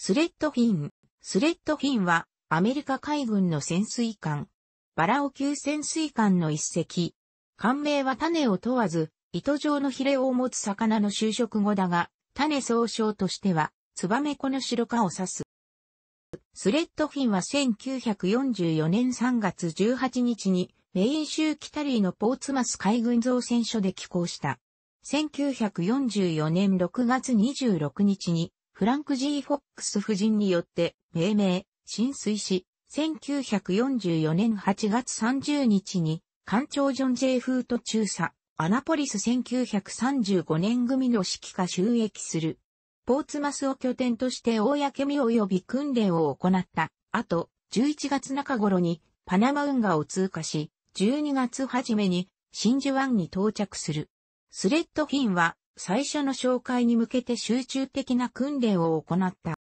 スレッドフィンはアメリカ海軍の潜水艦。バラオ級潜水艦の一隻。艦名は種を問わず、糸状のヒレを持つ魚の就職語だが、種総称としては、ツバメ科の白化を指す。スレッドフィンは1944年3月18日に、メイン州キタリーのポーツマス海軍造船所で寄港した。1944年6月26日に、フランク G. フォックス夫人によって、命名、進水し、1944年8月30日に、艦長ジョン・J.フート中佐、アナポリス1935年組の指揮下就役する。ポーツマスを拠点として公務及び訓練を行った。後、11月中頃にパナマ運河を通過し、12月初めに真珠湾に到着する。スレッドフィンは最初の哨戒に向けて集中的な訓練を行った。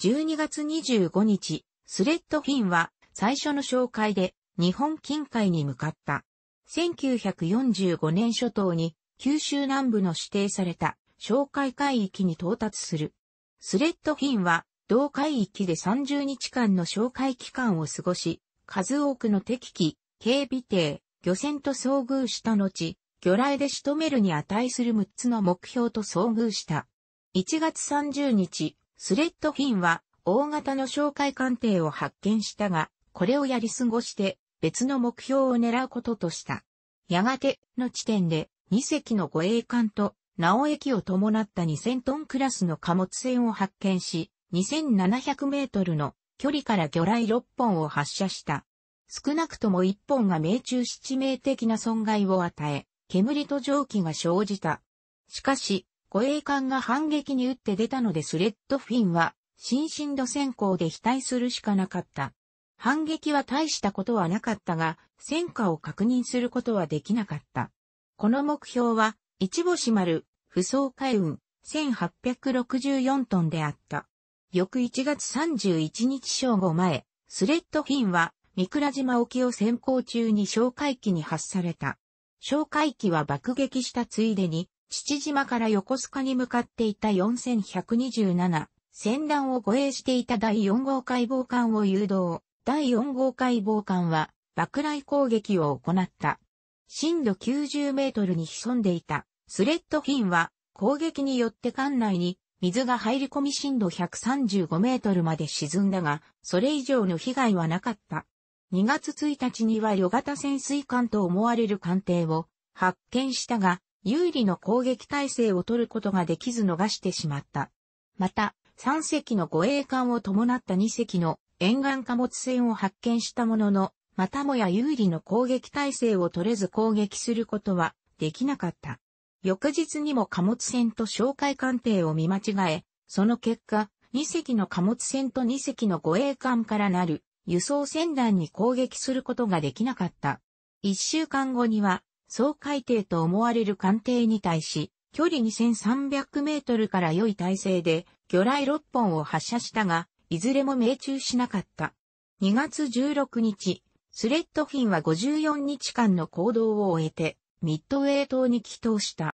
12月25日、スレッドフィンは最初の哨戒で日本近海に向かった。1945年初頭に九州南部の指定された哨戒海域に到達する。スレッドフィンは同海域で30日間の哨戒期間を過ごし、数多くの敵機、警備艇、漁船と遭遇した後、魚雷で仕留めるに値する6つの目標と遭遇した。1月30日、スレッドフィンは大型の哨戒艦艇を発見したが、これをやり過ごして別の目標を狙うこととした。やがての地点で2隻の護衛艦と直江機を伴った2000トンクラスの貨物船を発見し、2700メートルの距離から魚雷6本を発射した。少なくとも1本が命中し致命的な損害を与え、煙と蒸気が生じた。しかし、護衛艦が反撃に打って出たのでスレッドフィンは、新進路先行で避退するしかなかった。反撃は大したことはなかったが、戦果を確認することはできなかった。この目標は、一星丸、不装海運、1864トンであった。翌1月31日正午前、スレッドフィンは、御蔵島沖を潜航中に哨戒機に発された。哨戒機は爆撃したついでに、父島から横須賀に向かっていた4127、船団を護衛していた第4号海防艦を誘導。第4号海防艦は爆雷攻撃を行った。深度90メートルに潜んでいたスレッドフィンは攻撃によって艦内に水が入り込み深度135メートルまで沈んだが、それ以上の被害はなかった。2月1日には旅型潜水艦と思われる艦艇を発見したが、有利の攻撃態勢を取ることができず逃してしまった。また、3隻の護衛艦を伴った2隻の沿岸貨物船を発見したものの、またもや有利の攻撃態勢を取れず攻撃することはできなかった。翌日にも貨物船と哨戒艦艇を見間違え、その結果、2隻の貨物船と2隻の護衛艦からなる輸送船団に攻撃することができなかった。1週間後には、掃海艇と思われる艦艇に対し、距離2300メートルから良い体勢で、魚雷6本を発射したが、いずれも命中しなかった。2月16日、スレッドフィンは54日間の行動を終えて、ミッドウェー島に帰島した。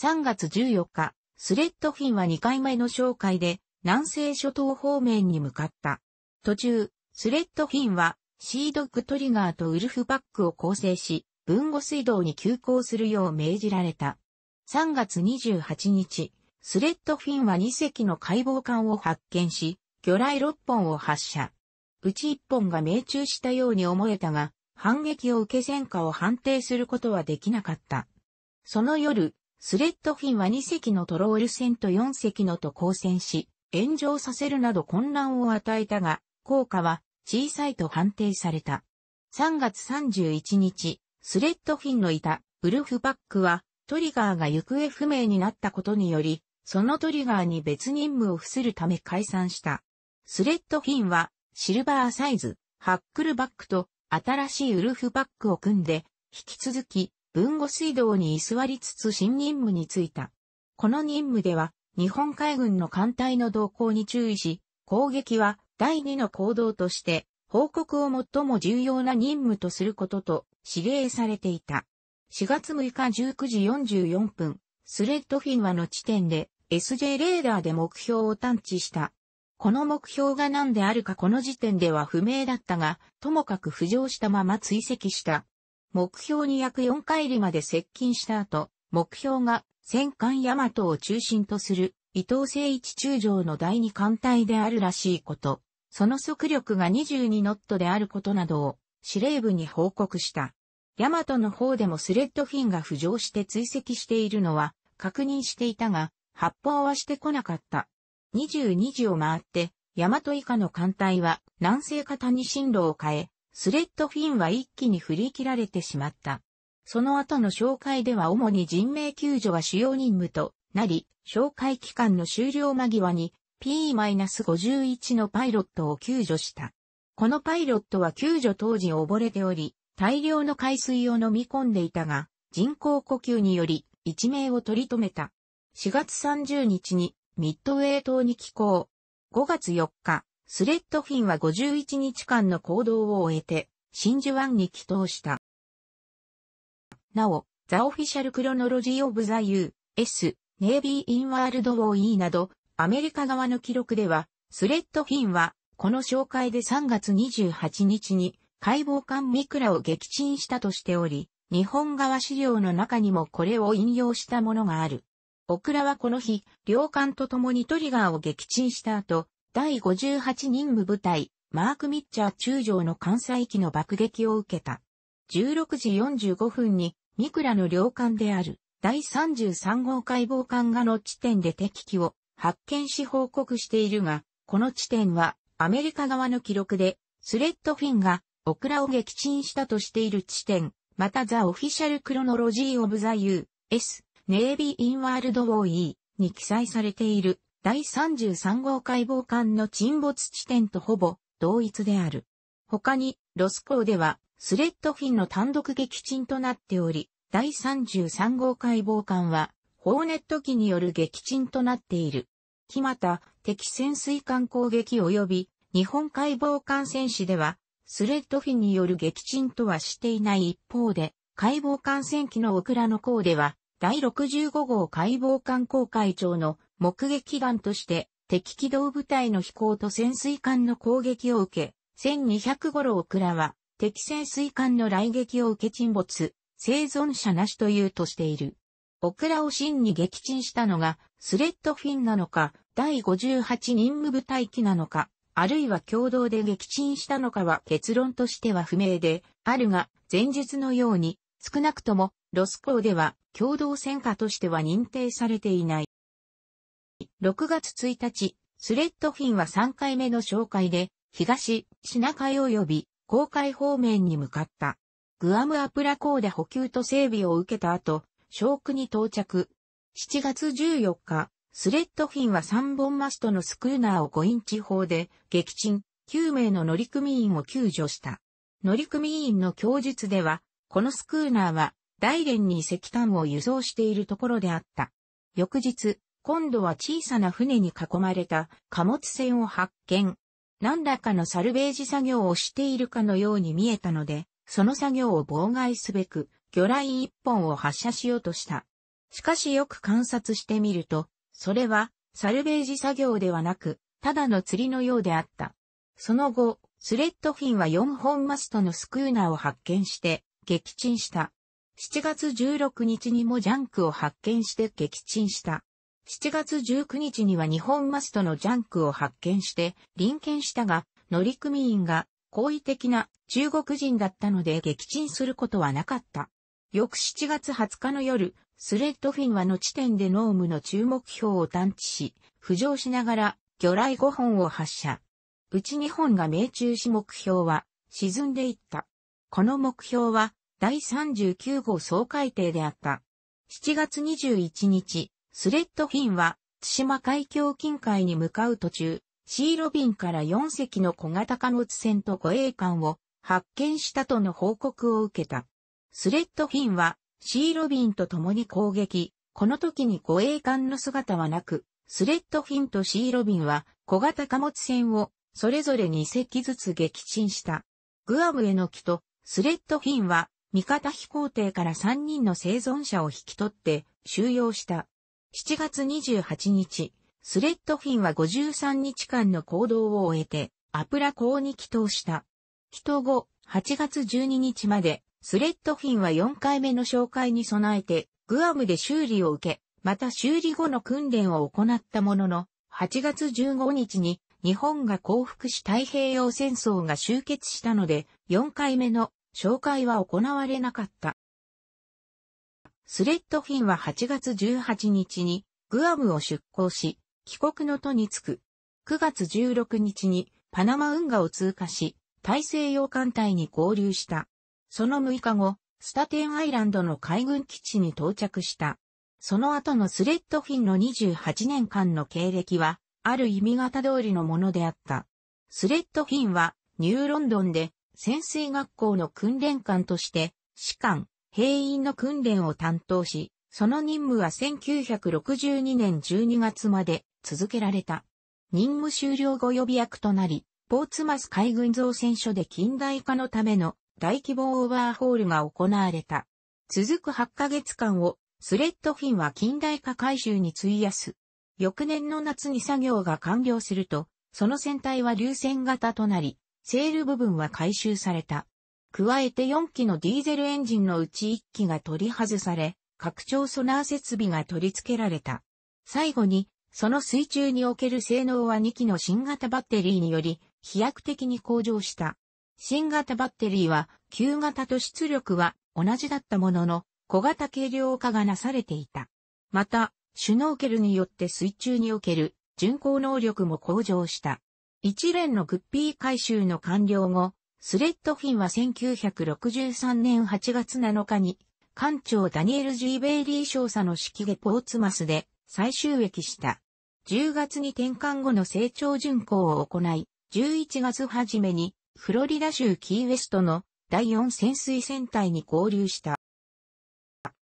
3月14日、スレッドフィンは2回目の哨戒で、南西諸島方面に向かった。途中、スレッドフィンは、シードッグトリガーとウルフパックを構成し、豊後水道に急行するよう命じられた。3月28日、スレッドフィンは2隻の海防艦を発見し、魚雷6本を発射。うち1本が命中したように思えたが、反撃を受け戦果を判定することはできなかった。その夜、スレッドフィンは2隻のトロール船と4隻のと交戦し、炎上させるなど混乱を与えたが、効果は小さいと判定された。3月31日、スレッドフィンのいたウルフパックは、トリガーが行方不明になったことにより、そのトリガーに別任務を付するため解散した。スレッドフィンはシルバーサイズ、ハックルバックと新しいウルフバックを組んで、引き続き豊後水道に居座りつつ新任務に就いた。この任務では日本海軍の艦隊の動向に注意し、攻撃は第2の行動として報告を最も重要な任務とすることと指令されていた。4月6日19時44分、スレッドフィンはの地点で SJ レーダーで目標を探知した。この目標が何であるかこの時点では不明だったが、ともかく浮上したまま追跡した。目標に約4海里まで接近した後、目標が戦艦大和を中心とする伊藤誠一中将の第2艦隊であるらしいこと、その速力が22ノットであることなどを司令部に報告した。大和の方でもスレッドフィンが浮上して追跡しているのは確認していたが、発砲はしてこなかった。22時を回って、大和以下の艦隊は南西方に進路を変え、スレッドフィンは一気に振り切られてしまった。その後の哨戒では主に人命救助が主要任務となり、哨戒期間の終了間際に P-51 のパイロットを救助した。このパイロットは救助当時溺れており、大量の海水を飲み込んでいたが、人工呼吸により一命を取り留めた。4月30日に、ミッドウェー島に寄港。5月4日、スレッドフィンは51日間の行動を終えて、真珠湾に帰投した。なお、ザ・オフィシャル・クロノロジー・オブ・ザ・U.S. ネイビー・イン・ワールド・ウォー・E など、アメリカ側の記録では、スレッドフィンは、この紹介で3月28日に、海防艦ミクラを撃沈したとしており、日本側資料の中にもこれを引用したものがある。オクラはこの日、両艦と共にトリガーを撃沈した後、第58任務部隊、マーク・ミッチャー中将の艦載機の爆撃を受けた。16時45分に、ミクラの両艦である、第33号海防艦がの地点で敵機を発見し報告しているが、この地点は、アメリカ側の記録で、スレッドフィンが、オクラを撃沈したとしている地点、またザ・オフィシャル・クロノロジー・オブ・ザ・U.S.ネイビー・イン・ワールド・ウォー・E に記載されている第33号海防艦の沈没地点とほぼ同一である。他に、ロス港ではスレッドフィンの単独撃沈となっており、第33号海防艦はホーネット機による撃沈となっている。木又、敵潜水艦攻撃及び日本海防艦戦史ではスレッドフィンによる撃沈とはしていない一方で、海防艦戦記のオクラの項では、第65号海防艦航海長の目撃談として敵機動部隊の飛行と潜水艦の攻撃を受け、1200頃オクラは敵潜水艦の雷撃を受け沈没、生存者なしというとしている。オクラを真に撃沈したのがスレッドフィンなのか、第58任務部隊機なのか、あるいは共同で撃沈したのかは結論としては不明であるが、前述のように少なくともロス港では共同戦果としては認定されていない。6月1日、スレッドフィンは3回目の哨戒で、東、シナ海及び、黄海方面に向かった。グアムアプラ港で補給と整備を受けた後、小久に到着。7月14日、スレッドフィンは3本マストのスクーナーを5インチ砲で、撃沈、9名の乗組員を救助した。乗組員の供述では、このスクーナーは、大連に石炭を輸送しているところであった。翌日、今度は小さな船に囲まれた貨物船を発見。何らかのサルベージ作業をしているかのように見えたので、その作業を妨害すべく、魚雷一本を発射しようとした。しかしよく観察してみると、それはサルベージ作業ではなく、ただの釣りのようであった。その後、スレッドフィンは4本マストのスクーナーを発見して、撃沈した。7月16日にもジャンクを発見して撃沈した。7月19日には日本マストのジャンクを発見して臨検したが、乗組員が好意的な中国人だったので撃沈することはなかった。翌7月20日の夜、スレッドフィンはの地点でノームの中目標を探知し、浮上しながら魚雷5本を発射。うち2本が命中し目標は沈んでいった。この目標は、第39号掃海艇であった。7月21日、スレッドフィンは、対馬海峡近海に向かう途中、シーロビンから4隻の小型貨物船と護衛艦を発見したとの報告を受けた。スレッドフィンは、シーロビンと共に攻撃、この時に護衛艦の姿はなく、スレッドフィンとシーロビンは、小型貨物船を、それぞれ2隻ずつ撃沈した。グアムへの帰途、スレッドフィンは、味方飛行艇から3人の生存者を引き取って収容した。7月28日、スレッドフィンは53日間の行動を終えて、アプラ港に帰島した。帰島後、8月12日まで、スレッドフィンは4回目の哨戒に備えて、グアムで修理を受け、また修理後の訓練を行ったものの、8月15日に日本が降伏し太平洋戦争が終結したので、4回目の哨戒は行われなかった。スレッドフィンは8月18日にグアムを出港し、帰国の途に着く。9月16日にパナマ運河を通過し、大西洋艦隊に合流した。その6日後、スタテンアイランドの海軍基地に到着した。その後のスレッドフィンの28年間の経歴は、ある意味型通りのものであった。スレッドフィンは、ニューロンドンで、潜水学校の訓練官として、士官、兵員の訓練を担当し、その任務は1962年12月まで続けられた。任務終了後予備役となり、ポーツマス海軍造船所で近代化のための、大規模オーバーホールが行われた。続く8ヶ月間をスレッドフィンは近代化改修に費やす。翌年の夏に作業が完了すると、その船体は流線型となり、セール部分は回収された。加えて4機のディーゼルエンジンのうち1機が取り外され、拡張ソナー設備が取り付けられた。最後に、その水中における性能は2機の新型バッテリーにより、飛躍的に向上した。新型バッテリーは旧型と出力は同じだったものの小型軽量化がなされていた。また、シュノーケルによって水中における巡航能力も向上した。一連のグッピー回収の完了後、スレッドフィンは1963年8月7日に艦長ダニエル・G・ベイリー少佐の指揮でポーツマスで再就役した。10月に転換後の成長巡航を行い、11月初めにフロリダ州キーウェストの第4潜水船隊に合流した。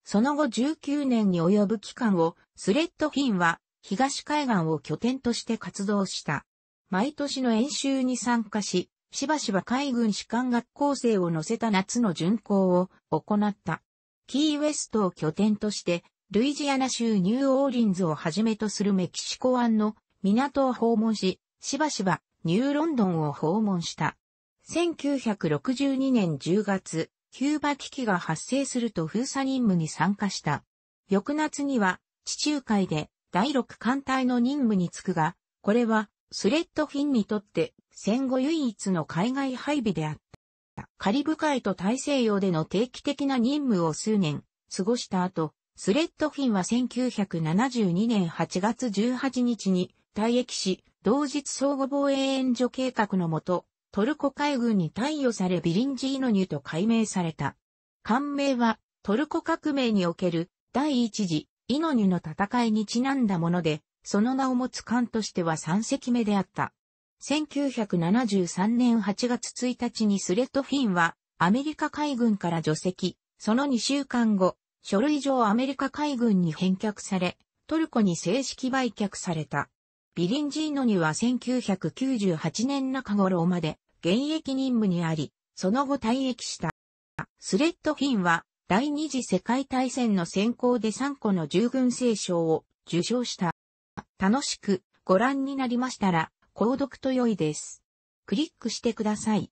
その後19年に及ぶ期間をスレッドフィンは東海岸を拠点として活動した。毎年の演習に参加し、しばしば海軍士官学校生を乗せた夏の巡航を行った。キーウェストを拠点としてルイジアナ州ニューオーリンズをはじめとするメキシコ湾の港を訪問し、しばしばニューロンドンを訪問した。1962年10月、キューバ危機が発生すると封鎖任務に参加した。翌夏には、地中海で第6艦隊の任務に就くが、これはスレッドフィンにとって戦後唯一の海外配備であった。カリブ海と大西洋での定期的な任務を数年過ごした後、スレッドフィンは1972年8月18日に退役し、同日相互防衛援助計画のもと、トルコ海軍に貸与されビリンジーノニュと改名された。艦名はトルコ革命における第一次イノニュの戦いにちなんだもので、その名を持つ艦としては3隻目であった。1973年8月1日にスレッドフィンはアメリカ海軍から除籍、その2週間後、書類上アメリカ海軍に返却され、トルコに正式売却された。ビリンジーノニュは1998年中頃まで現役任務にあり、その後退役した。スレッドフィンは第二次世界大戦の選考で3個の従軍青賞を受賞した。楽しくご覧になりましたら、購読と良いです。クリックしてください。